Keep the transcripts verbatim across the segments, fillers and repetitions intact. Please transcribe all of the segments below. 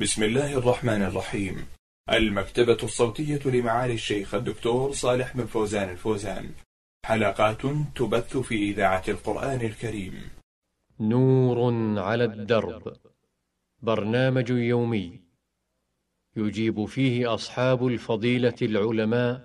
بسم الله الرحمن الرحيم. المكتبة الصوتية لمعالي الشيخ الدكتور صالح بن فوزان الفوزان، حلقات تبث في إذاعة القرآن الكريم. نور على الدرب، برنامج يومي يجيب فيه أصحاب الفضيلة العلماء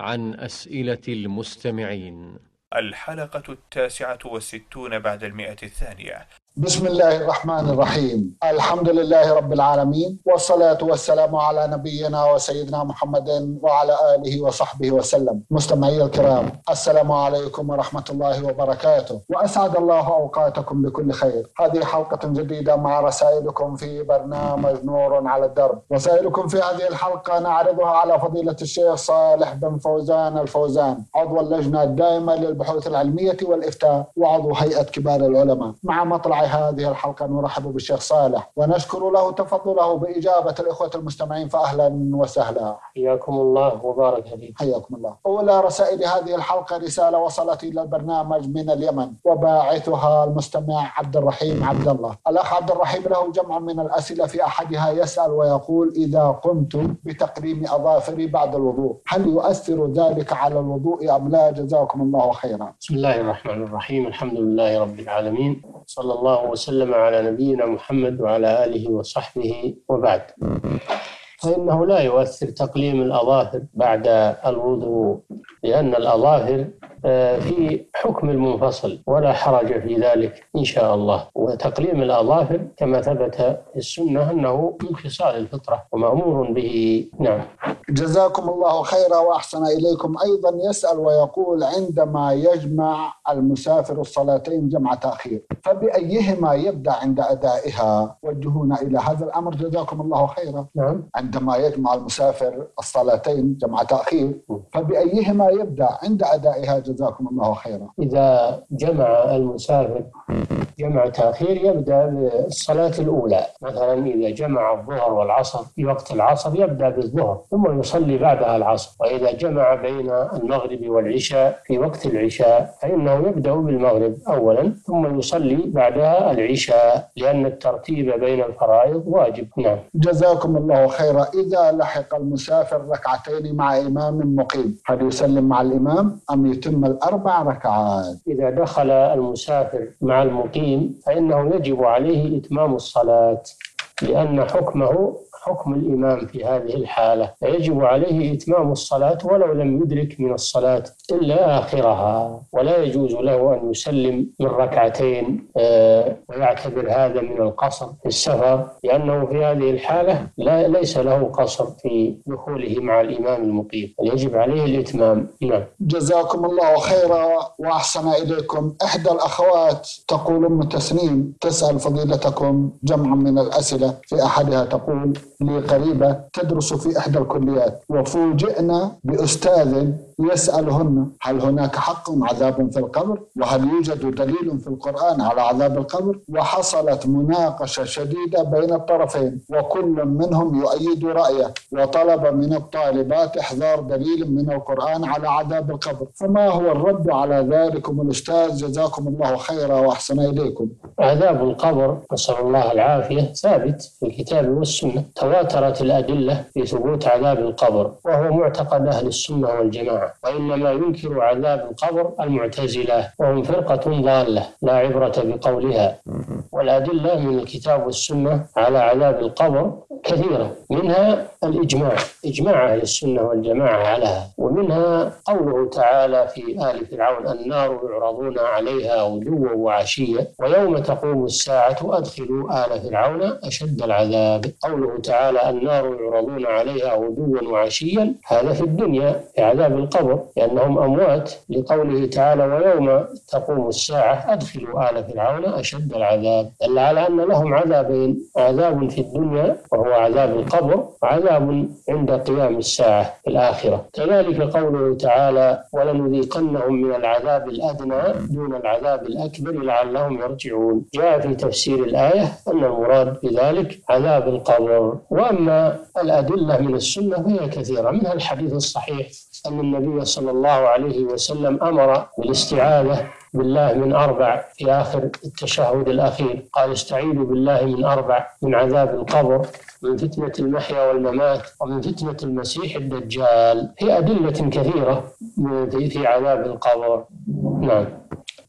عن أسئلة المستمعين. الحلقة التاسعة والستون بعد المئة الثانية. بسم الله الرحمن الرحيم. الحمد لله رب العالمين، والصلاة والسلام على نبينا وسيدنا محمد وعلى آله وصحبه وسلم. مستمعي الكرام، السلام عليكم ورحمة الله وبركاته، وأسعد الله أوقاتكم بكل خير. هذه حلقة جديدة مع رسائلكم في برنامج نور على الدرب. رسائلكم في هذه الحلقة نعرضها على فضيلة الشيخ صالح بن فوزان الفوزان، عضو اللجنة الدائمة للبحوث العلمية والإفتاء وعضو هيئة كبار العلماء. مع مطلع هذه الحلقة نرحب بالشيخ صالح ونشكر له تفضله بإجابة الإخوة المستمعين، فأهلا وسهلا. حياكم الله وبارك فيكم. حياكم الله. أولى رسائل هذه الحلقة رسالة وصلت إلى البرنامج من اليمن، وباعثها المستمع عبد الرحيم عبد الله. الأخ عبد الرحيم له جمع من الأسئلة، في أحدها يسأل ويقول: إذا قمت بتقريم أظافري بعد الوضوء هل يؤثر ذلك على الوضوء أم لا؟ جزاكم الله خيرا. بسم الله الرحمن الرحيم. الحمد لله رب العالمين، صلى الله وسلم على نبينا محمد وعلى آله وصحبه، وبعد. فإنه لا يؤثر تقليم الأظافر بعد الوضوء، لأن الأظافر في حكم المنفصل ولا حرج في ذلك إن شاء الله. وتقليم الأظافر كما ثبت في السنة أنه من خصال الفطرة ومأمور به. نعم. جزاكم الله خيرا وأحسن إليكم. أيضا يسأل ويقول: عندما يجمع المسافر الصلاتين جمع تأخير فبأيهما يبدأ عند أدائها؟ وجهونا إلى هذا الأمر جزاكم الله خيرا. نعم. عندما يجمع المسافر الصلاتين جمع تأخير فبأيهما يبدأ عند أدائها؟ جزاكم الله خيرا. إذا جمع المسافر جمع تأخير يبدأ بالصلاة الأولى، مثلا إذا جمع الظهر والعصر في وقت العصر يبدأ بالظهر ثم يصلي بعدها العصر، وإذا جمع بين المغرب والعشاء في وقت العشاء فإنه يبدأ بالمغرب أولا ثم يصلي بعدها العشاء، لأن الترتيب بين الفرائض واجب. نعم. جزاكم الله خيرا. إذا لحق المسافر ركعتين مع إمام مقيم هل يسلم مع الإمام أم يتم الأربع ركعات؟ إذا دخل المسافر مع المقيم فإنه يجب عليه إتمام الصلاة، لأن حكمه حكم الإمام في هذه الحالة، فيجب عليه إتمام الصلاة ولو لم يدرك من الصلاة إلا آخرها، ولا يجوز له أن يسلم من ركعتين ويعتبر هذا من القصر في السفر، لأنه في هذه الحالة لا ليس له قصر في دخوله مع الإمام المقيم، يجب عليه الإتمام. نعم. جزاكم الله خيرا وأحسن إليكم. إحدى الأخوات تقول: أم تسنين تسأل فضيلتكم جمع من الأسئلة، في أحدها تقول: لي قريبة تدرس في إحدى الكليات وفوجئنا بأستاذ يسألهن هل هناك حق عذاب في القبر؟ وهل يوجد دليل في القرآن على عذاب القبر؟ وحصلت مناقشة شديدة بين الطرفين وكل منهم يؤيد رأيه، وطلب من الطالبات إحضار دليل من القرآن على عذاب القبر، فما هو الرد على ذلكم الأستاذ؟ جزاكم الله خيرا وأحسن إليكم. عذاب القبر نسأل الله العافية ثابت في الكتاب والسنة، تواترت الأدلة في ثبوت عذاب القبر وهو معتقد أهل السنة والجماعة، وإنما ينكر عذاب القبر المعتزلة وهم فرقة ضالة لا عبرة بقولها. والأدلة من الكتاب والسنة على عذاب القبر كثيرة، منها الإجماع، إجماع أهل السنة والجماعة عليها، ومنها قوله تعالى في آل فرعون: النار يعرضون عليها غدوا وعشية ويوم تقوم الساعة أدخلوا آل فرعون أشد العذاب. قوله تعالى: النار يعرضون عليها غدوا وعشيا، هذا في الدنيا في عذاب القبر لأنهم أموات، لقوله تعالى: ويوم تقوم الساعة أدخلوا آل فرعون أشد العذاب، دل على أن لهم عذابين، عذاب في الدنيا وهو عذاب القبر، وعذاب عند قيام الساعة في الآخرة. كذلك قوله تعالى: ولنذيقنهم من العذاب الأدنى دون العذاب الأكبر لعلهم يرجعون، جاء في تفسير الآية أن المراد بذلك عذاب القبر. وأما الأدلة من السنة فهي كثيرة، منها الحديث الصحيح أن النبي صلى الله عليه وسلم أمر بالاستعاذة بالله من أربع في آخر التشهد الأخير، قال استعينوا بالله من أربع: من عذاب القبر، من فتنة المحيا والممات، ومن فتنة المسيح الدجال. هي أدلة كثيرة في عذاب القبر. نعم.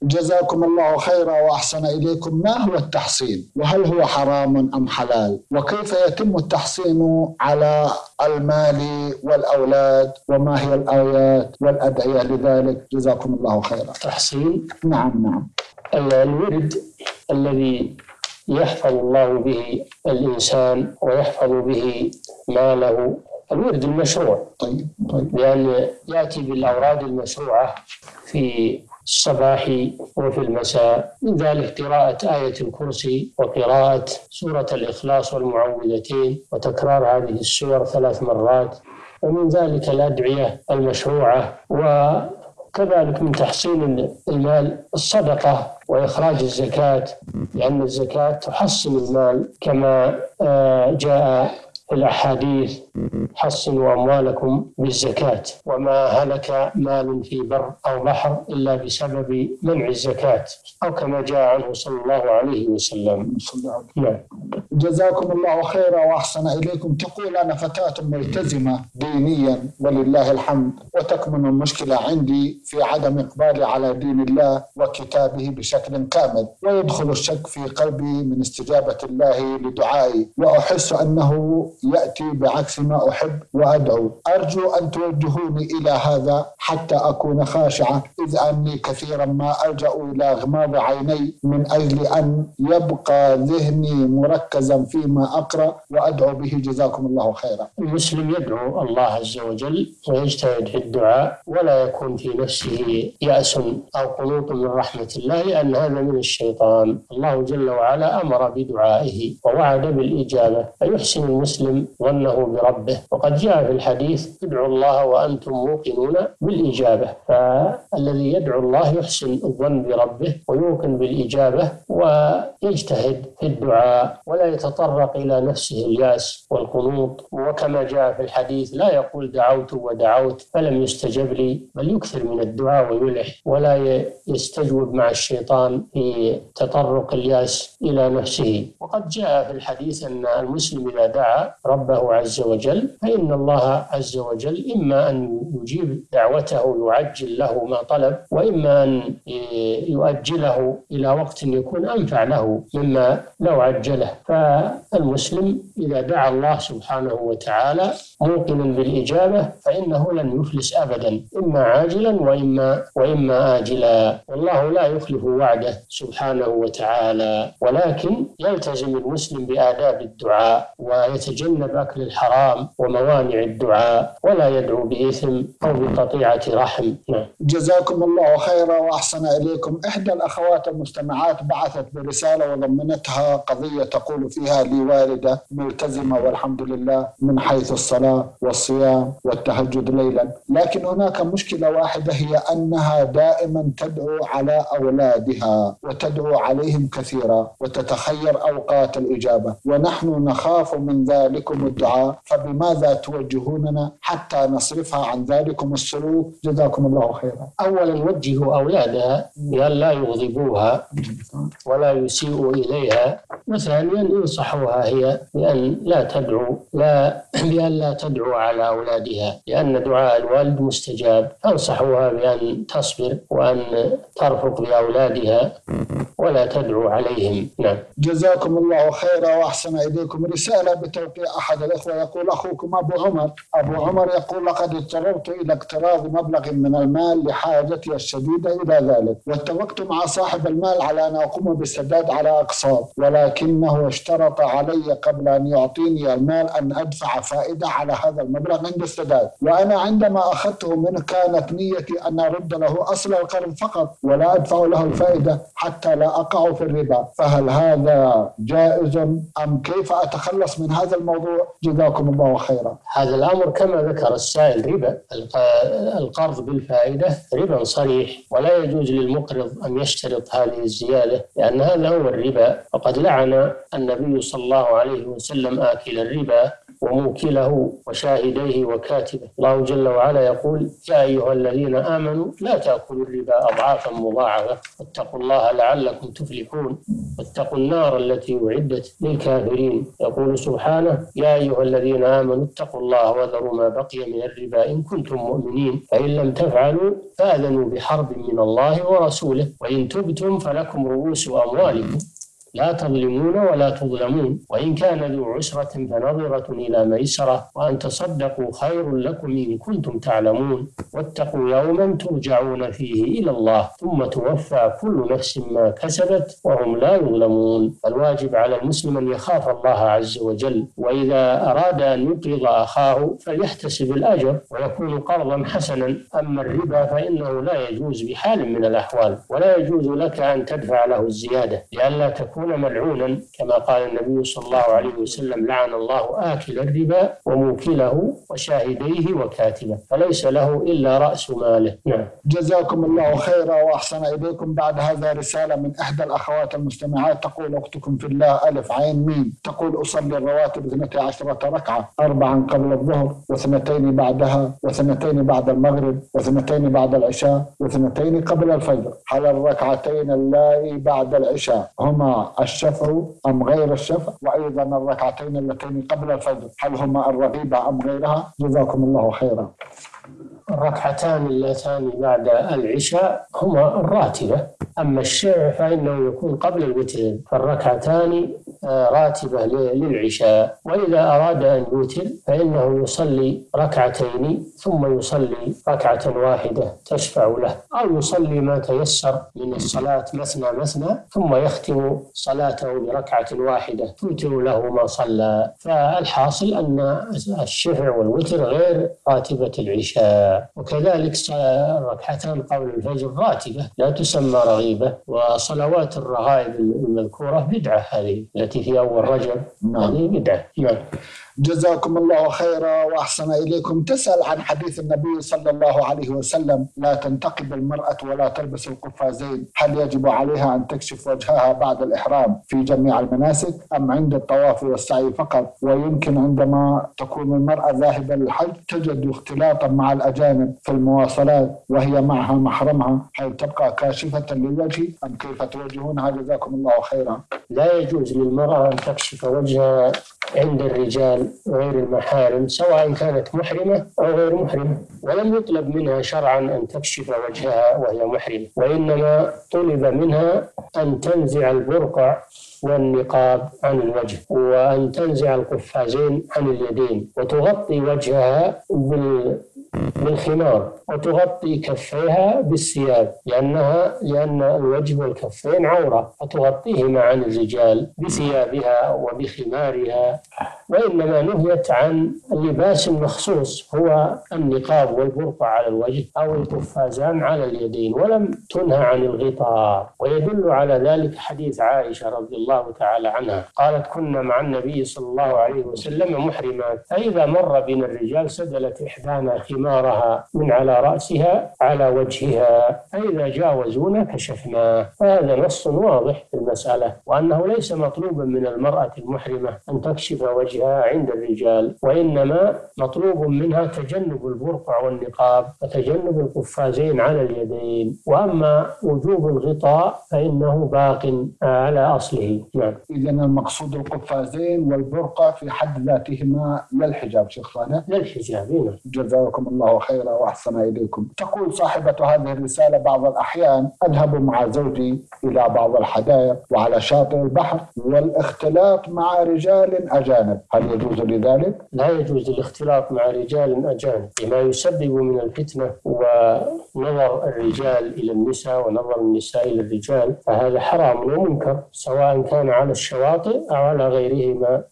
جزاكم الله خيرا وأحسن إليكم. ما هو التحصين؟ وهل هو حرام أم حلال؟ وكيف يتم التحصين على المال والأولاد؟ وما هي الآيات والأدعية لذلك؟ جزاكم الله خيرا. تحصين؟ نعم نعم. الورد الذي يحفظ الله به الإنسان ويحفظ به ماله، الورد المشروع. طيب طيب. لأن يأتي بالأوراد المشروعة في الصباح وفي المساء، من ذلك قراءة آية الكرسي وقراءة سورة الإخلاص والمعوذتين وتكرار هذه السور ثلاث مرات، ومن ذلك الأدعية المشروعة. وكذلك من تحصيل المال الصدقة وإخراج الزكاة، لأن الزكاة تحصن المال كما جاء في الأحاديث: حصنوا أموالكم بالزكاة وما هلك مال في بر أو بحر إلا بسبب منع الزكاة، أو كما جاء عنه صلى الله عليه وسلم. نعم. جزاكم الله خيرا وأحسن إليكم. تقول: أنا فتاة ملتزمة دينيا ولله الحمد، وتكمن المشكلة عندي في عدم إقبالي على دين الله وكتابه بشكل كامل، ويدخل الشك في قلبي من استجابة الله لدعائي، وأحس أنه يأتي بعكس ما أحب وأدعو. أرجو أن توجهوني إلى هذا حتى أكون خاشعة، إذ أني كثيرا ما ألجأ إلى غماض عيني من أجل أن يبقى ذهني مركزا فيما أقرأ وأدعو به. جزاكم الله خيرا. المسلم يدعو الله عز وجل ويجتهد في الدعاء، ولا يكون في نفسه يأس أو قنوط من رحمة الله، لأن هذا من الشيطان. الله جل وعلا أمر بدعائه ووعد بالإجابة، فيحسن المسلم ظنه بربه. وقد جاء في الحديث: ادعوا الله وأنتم موقنون بالإجابة. فالذي يدعو الله يحسن الظن بربه ويوقن بالإجابة، ويجتهد في الدعاء ولا يتطرق إلى نفسه الياس والقنوط. وكما جاء في الحديث: لا يقول دعوت ودعوت فلم يستجب لي، بل يكثر من الدعاء ويلح، ولا يستجوب مع الشيطان في تطرق الياس إلى نفسه. وقد جاء في الحديث أن المسلم إذا دعا ربه عز وجل فإن الله عز وجل إما أن يجيب دعوته يعجل له ما طلب، وإما أن يؤجله إلى وقت يكون أنفع له مما لو عجله. فالمسلم إذا دعا الله سبحانه وتعالى موقنا بالإجابة فإنه لن يفلس أبدا، إما عاجلا وإما, وإما آجلا. والله لا يخلف وعده سبحانه وتعالى، ولكن يلتزم المسلم بآداب الدعاء ويتجنب جنب أكل الحرام وموانع الدعاء، ولا يدعو بإثم أو بقطيعة رحم. جزاكم الله خيرا وأحسن إليكم. إحدى الأخوات المستمعات بعثت برسالة وضمنتها قضية تقول فيها: لي والدة ملتزمة والحمد لله من حيث الصلاة والصيام والتهجد ليلا، لكن هناك مشكلة واحدة، هي أنها دائما تدعو على أولادها وتدعو عليهم كثيرا وتتخير أوقات الإجابة، ونحن نخاف من ذلك لكم الدعاء، فبماذا توجهوننا حتى نصرفها عن ذلكم السلوك؟ جزاكم الله خيرا. أولا وجهوا أولادها لا يغضبوها ولا يسيئوا إليها، وثانيا انصحوها هي بأن لا تدعو لا بأن لا تدعو على أولادها، لأن دعاء الوالد مستجاب. انصحوها بأن تصبر وأن ترفق بأولادها ولا تدعو عليهم. نعم. جزاكم الله خيرا وأحسن إليكم. رسالة بتوقيع أحد الإخوة يقول: أخوكم أبو عمر أبو عمر يقول: لقد اضطررت إلى اقتراض مبلغ من المال لحاجتي الشديدة إلى ذلك، واتفقت مع صاحب المال على أن أقوم بالسداد على أقساط، ولكنه اشترط علي قبل أن يعطيني المال أن أدفع فائدة على هذا المبلغ عند السداد، وأنا عندما أخذته منه كانت نيتي أن أرد له أصل القرض فقط ولا أدفع له الفائدة حتى لا أقع في الربا، فهل هذا جائز أم كيف أتخلص من هذا الموضوع؟ جزاكم الله خيرا. هذا الأمر كما ذكر السائل ربا، القرض بالفائدة ربا صريح، ولا يجوز للمقرض أن يشترط هذه الزيادة، لأن هذا هو الربا. وقد لعن النبي صلى الله عليه وسلم آكل الربا وموكله وشاهديه وكاتبه. الله جل وعلا يقول: يا أيها الذين آمنوا لا تأكلوا الربا أضعافا مضاعفة واتقوا الله لعلكم تفلحون واتقوا النار التي أعدت للكافرين. يقول سبحانه: يا أيها الذين آمنوا اتقوا الله وذروا ما بقي من الربا إن كنتم مؤمنين فإن لم تفعلوا فآذنوا بحرب من الله ورسوله وإن تبتم فلكم رؤوس أموالكم لا تظلمون ولا تظلمون وإن كان ذو عسرة فنظرة إلى ميسرة وأن تصدقوا خير لكم إن كنتم تعلمون واتقوا يوما ترجعون فيه إلى الله ثم توفى كل نفس ما كسبت وهم لا يظلمون. فالواجب على المسلم أن يخاف الله عز وجل، وإذا أراد أن يقرض أخاه فليحتسب الأجر ويكون قرضا حسنا. أما الربا فإنه لا يجوز بحال من الأحوال، ولا يجوز لك أن تدفع له الزيادة لئلا تكون ملعونا، كما قال النبي صلى الله عليه وسلم: لعن الله آكل الربا وموكله وشاهديه وكاتبه، فليس له إلا رأس ماله. نعم. جزاكم الله خيرا وأحسن إليكم. بعد هذا رسالة من إحدى الأخوات المستمعات تقول: أختكم في الله ألف عين مين تقول: أصلي الرواتب اثنتي عشرة ركعة، أربعا قبل الظهر واثنتين بعدها واثنتين بعد المغرب واثنتين بعد العشاء واثنتين قبل الفجر، هل الركعتين اللائي بعد العشاء هما الشفع أم غير الشفع؟ وأيضا الركعتين اللتين قبل الفجر هل هما الرغيبة أم غيرها؟ جزاكم الله خيرا. الركعتان اللتان بعد العشاء هما الراتبة، أما الشفع فإنه يكون قبل الوتر، فالركعتان راتبة للعشاء. وإذا أراد أن يوتر فإنه يصلي ركعتين ثم يصلي ركعة واحدة تشفع له، أو يصلي ما تيسر من الصلاة مثنى مثنى ثم يختم صلاته بركعة واحدة توتر له ما صلى. فالحاصل أن الشفع والوتر غير راتبة العشاء، وكذلك ركعتان قبل الفجر راتبة لا تسمى رغيبة، وصلوات الرغائب المذكورة بدعة، هذه التي في أول رجب هذه بدعة. جزاكم الله خيرا وأحسن إليكم. تسأل عن حديث النبي صلى الله عليه وسلم: لا تنتقب المرأة ولا تلبس القفازين، هل يجب عليها أن تكشف وجهها بعد الإحرام في جميع المناسك أم عند الطواف والسعي فقط؟ ويمكن عندما تكون المرأة ذاهبة للحج تجد اختلاطا مع الأجانب في المواصلات وهي معها محرمها، هل تبقى كاشفة للوجه أم كيف توجهونها؟ جزاكم الله خيرا. لا يجوز للمرأة أن تكشف وجهها عند الرجال غير المحارم، سواء كانت محرمة أو غير محرمة، ولم يطلب منها شرعا أن تكشف وجهها وهي محرمة، وإنما طلب منها أن تنزع البرقع والنقاب عن الوجه، وأن تنزع القفازين عن اليدين، وتغطي وجهها بال بالخمار، وتغطي كفيها بالثياب، لأنها لأن الوجه والكفين عورة، وتغطيهما عن الرجال بثيابها وبخمارها. وإنما نهيت عن لباس مخصوص هو النقاب والبرقع على الوجه أو القفازان على اليدين، ولم تنهى عن الغطاء. ويدل على ذلك حديث عائشة رضي الله تعالى عنها قالت: كنا مع النبي صلى الله عليه وسلم محرمات، فإذا مر بنا الرجال سدلت إحدانا خمارها من على رأسها على وجهها، فإذا جاوزونا كشفناه. فهذا نص واضح في المسألة، وأنه ليس مطلوبا من المرأة المحرمة أن تكشف وجهها عند الرجال، وإنما مطلوب منها تجنب البرقع والنقاب وتجنب القفازين على اليدين. وأما وجوب الغطاء فإنه باق على أصله. نعم. إذن المقصود القفازين والبرقع في حد ذاتهما للحجاب شيخنا. للحجاب. جزاكم الله خيرا وأحسن إليكم. تقول صاحبة هذه الرسالة: بعض الأحيان أذهب مع زوجي إلى بعض الحدائق وعلى شاطئ البحر والاختلاط مع رجال أجانب، هل يجوز لذلك؟ لا يجوز الاختلاط مع رجال أجانب، لما يسبب من الفتنة ونظر الرجال إلى النساء ونظر النساء إلى الرجال، فهذا حرام ومنكر، سواء كان على الشواطئ أو على غيرهما.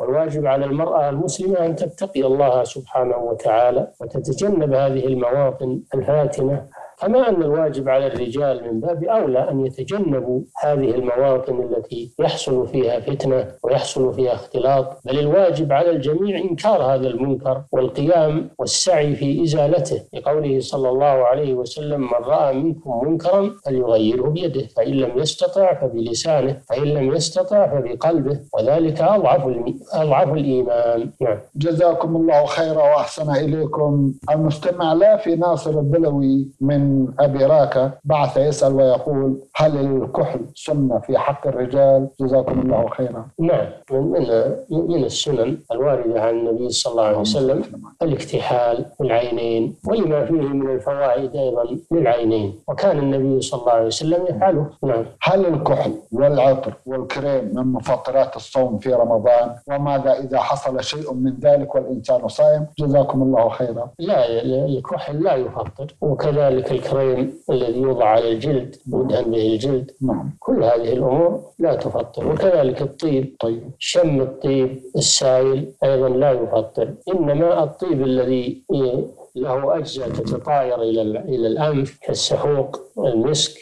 والواجب على المرأة المسلمة أن تتقي الله سبحانه وتعالى وتتجنب هذه المواطن الفاتنة كما أن الواجب على الرجال من باب أولى أن يتجنبوا هذه المواطن التي يحصل فيها فتنة ويحصل فيها اختلاط، بل الواجب على الجميع إنكار هذا المنكر والقيام والسعي في إزالته، لقوله صلى الله عليه وسلم: من رأى منكم منكرا فليغيره بيده، فإن لم يستطع فبلسانه، فإن لم يستطع فبقلبه، وذلك أضعف أضعف الإيمان. نعم. جزاكم الله خيرا وأحسن إليكم. المستمع لا في ناصر البلوي من أبي راكه بعث يسأل ويقول: هل الكحل سنة في حق الرجال؟ جزاكم الله خيرا. نعم، من من السنن الواردة عن النبي صلى الله عليه وسلم الاكتحال بالعينين، ولما فيه من الفوائد أيضا للعينين، وكان النبي صلى الله عليه وسلم يفعله. نعم. هل الكحل والعطر والكريم من مفطرات الصوم في رمضان؟ وماذا إذا حصل شيء من ذلك والإنسان صائم؟ جزاكم الله خيرا. لا، الكحل لا يفطر، وكذلك الكريم الذي يوضع على الجلد يدهن به الجلد. نعم. كل هذه الأمور لا تفطر، وكذلك الطيب. طيب. شم الطيب السائل أيضا لا يفطر، إنما الطيب الذي له أجزاء تتطاير إلى الأنف كالسحوق المسك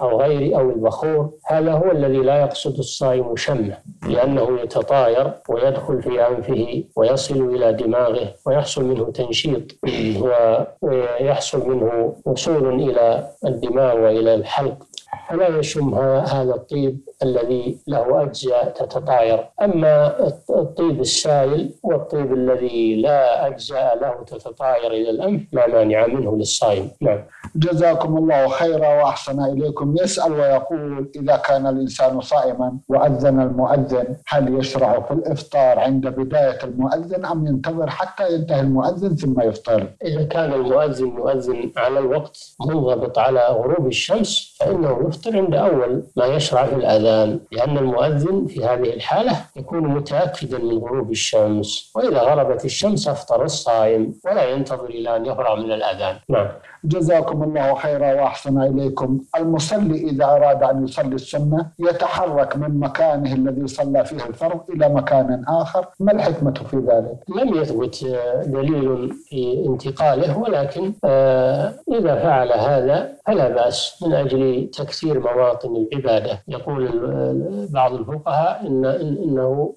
أو غيري أو البخور، هذا هو الذي لا يقصد الصائم شمه، لأنه يتطاير ويدخل في أنفه ويصل إلى دماغه ويحصل منه تنشيط ويحصل منه وصول إلى الدماغ وإلى الحلق، فلا يشم هذا الطيب الذي له أجزاء تتطاير. أما الطيب السائل والطيب الذي لا أجزاء له تتطاير إلى الأنف لا مانع منه للصائم. نعم. جزاكم الله خيرا وأحسن إليكم. يسأل ويقول: إذا كان الإنسان صائما وأذن المؤذن، هل يشرع في الإفطار عند بداية المؤذن أم ينتظر حتى ينتهي المؤذن ثم يفطر؟ إذا كان المؤذن يؤذن على الوقت منضبط على غروب الشمس، فإنه يفطر عند أول ما يشرع في الأذان، لأن المؤذن في هذه الحالة يكون متأكدا من غروب الشمس، وإذا غربت الشمس أفطر الصائم ولا ينتظر إلى أن يفرغ من الأذان. نعم. جزاكم الله خيرا وأحسن إليكم. المصلي إذا أراد أن يصلي السنة يتحرك من مكانه الذي صلى فيه الفرض إلى مكان آخر، ما الحكمة في ذلك؟ لم يثبت دليل في انتقاله، ولكن إذا فعل هذا فلا بأس من أجل تكثير مواطن العبادة. يقول بعض الفقهاء إن إنه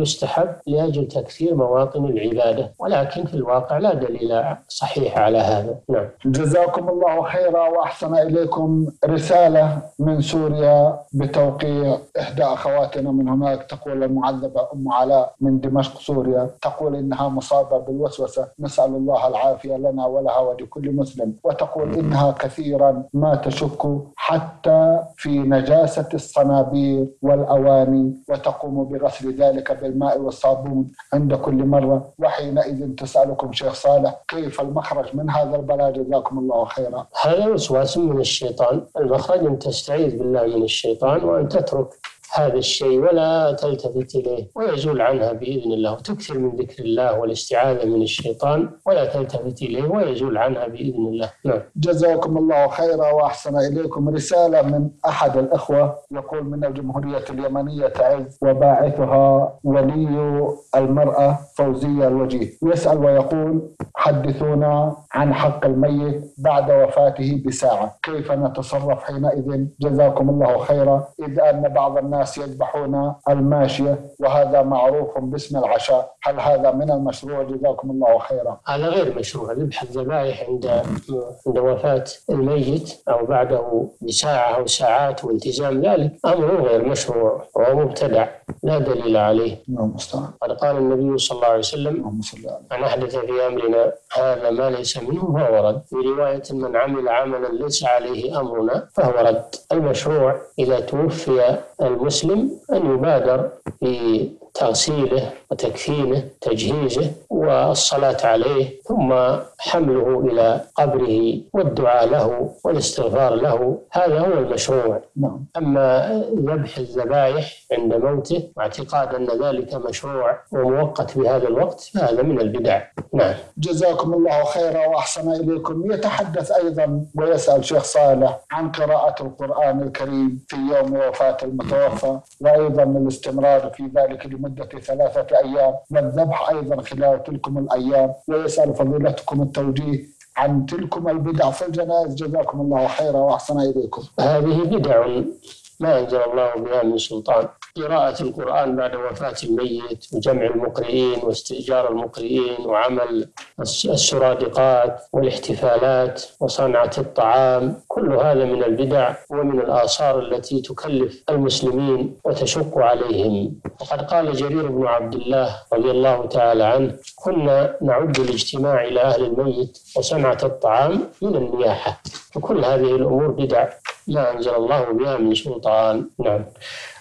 يستحب لأجل تكثير مواطن العبادة، ولكن في الواقع لا دليل صحيح على هذا. نعم. جزاكم الله خيرا وأحسن إليكم. رسالة من سوريا بتوقيع إحدى أخواتنا من هناك، تقول: المعذبة أم علاء من دمشق سوريا تقول إنها مصابة بالوسوسة، نسأل الله العافية لنا ولها ولكل مسلم، وتقول إنها كثيرا ما تشك حتى في نجاسة الصنابير والأواني، وتقوم بغسل ذلك بالماء والصابون عند كل مرة، وحينئذ تسألكم شيخ صالح كيف المخرج من هذا البلاء؟ جزاكم الله خيرا. هذا وسواس من الشيطان، المخرج أن تستعيذ بالله من الشيطان وأن تترك هذا الشيء ولا تلتفت إليه، ويزول عنها بإذن الله، وتكثر من ذكر الله والاستعاذة من الشيطان ولا تلتفت إليه ويزول عنها بإذن الله. نعم. جزاكم الله خيرا وأحسن إليكم. رسالة من أحد الأخوة يقول من الجمهورية اليمنية تعز، وباعثها ولي المرأة فوزية الوجيه، يسأل ويقول: حدثونا عن حق الميت بعد وفاته بساعة، كيف نتصرف حينئذ؟ جزاكم الله خيرا. إذ أن بعض الناس يذبحون الماشية، وهذا معروف باسم العشاء، هل هذا من المشروع؟ جزاكم الله خيرا. هذا غير مشروع، ذبح الذبائح عند عند وفاة الميت أو بعده بساعة أو ساعات والتزام ذلك أمر غير مشروع ومبتدع لا دليل عليه. قد قال النبي صلى الله عليه وسلم: أن أحدث في أمرنا هذا ما ليس منه فهو رد، في رواية: من عمل عملا ليس عليه أمرنا فهو رد. المشروع إذا توفي المسلم أن يبادر في تغسيله وتكفينه تجهيزه والصلاة عليه، ثم حمله إلى قبره والدعاء له والاستغفار له، هذا هو المشروع. أما ذبح الذبائح عند موته واعتقاد أن ذلك مشروع ومؤقت بهذا الوقت، فهذا من البدع. نعم. جزاكم الله خيرا وأحسن إليكم. يتحدث أيضا ويسأل شيخ صالح عن قراءة القرآن الكريم في يوم وفاة المتوفى، وأيضا الاستمرار في ذلك مدة ثلاثة أيام، والذبح أيضا خلال تلك الأيام، ويسأل فضيلتكم التوجيه عن تلكم البدع في الجنائز جزاكم الله خيرا وأحسن إليكم. هذه بدع ما أنزل الله بها من سلطان. قراءة القرآن بعد وفاة الميت وجمع المقرئين واستئجار المقرئين وعمل السرادقات والاحتفالات وصنعة الطعام، كل هذا من البدع ومن الآثار التي تكلف المسلمين وتشق عليهم. وقد قال جرير بن عبد الله رضي الله تعالى عنه: كنا نعد الاجتماع إلى أهل الميت وصنعة الطعام من النياحة. وكل هذه الأمور بدع لا أنزل الله بها من سلطان. نعم.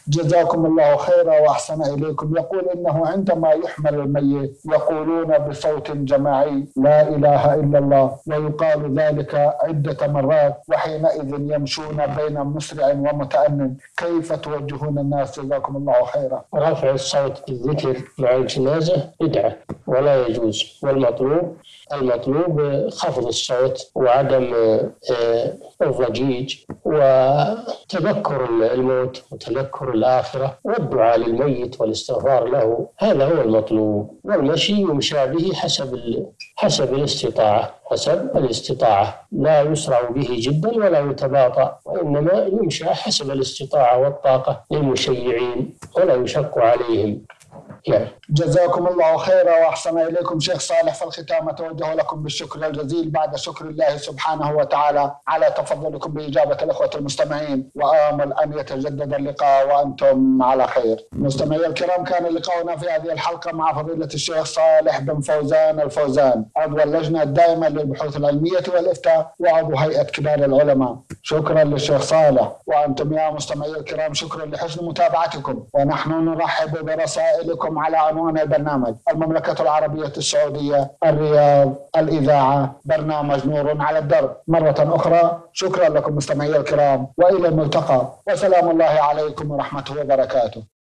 جزاكم الله خيرا وأحسن إليكم. يقول إنه عندما يحمل الميت يقولون بصوت جماعي لا إله إلا الله، ويقال ذلك عدة مرات، وحينئذ يمشون بين مسرع ومتأنن. كيف توجهون الناس جزاكم الله خيرا؟ رفع الصوت بالذكر مع الجنازة بدعة ولا يجوز، والمطلوب المطلوب خفض الصوت وعدم الضجيج وتذكر الموت وتذكر الآخرة والدعاء للميت والاستغفار له، هذا هو المطلوب. والمشي يمشى به حسب حسب الاستطاعة حسب الاستطاعة لا يسرع به جدا ولا يتباطأ، وإنما يمشى حسب الاستطاعة والطاقة للمشيعين ولا يشق عليهم. Yeah. جزاكم الله خيرا وأحسن إليكم. شيخ صالح، في الختام أتوجه لكم بالشكر الجزيل بعد شكر الله سبحانه وتعالى على تفضلكم بإجابة الأخوة المستمعين، وآمل أن يتجدد اللقاء وأنتم على خير. مستمعي الكرام، كان لقاؤنا في هذه الحلقة مع فضيلة الشيخ صالح بن فوزان الفوزان، عضو اللجنة الدائمة للبحوث العلمية والإفتاء وعضو هيئة كبار العلماء. شكرا للشيخ صالح. وأنتم يا مستمعي الكرام شكرا لحسن متابعتكم، ونحن نرحب برسائلكم على عنوان البرنامج: المملكة العربية السعودية، الرياض، الإذاعة، برنامج نور على الدرب. مرة أخرى شكرا لكم مستمعي الكرام، وإلى الملتقى، وسلام الله عليكم ورحمته وبركاته.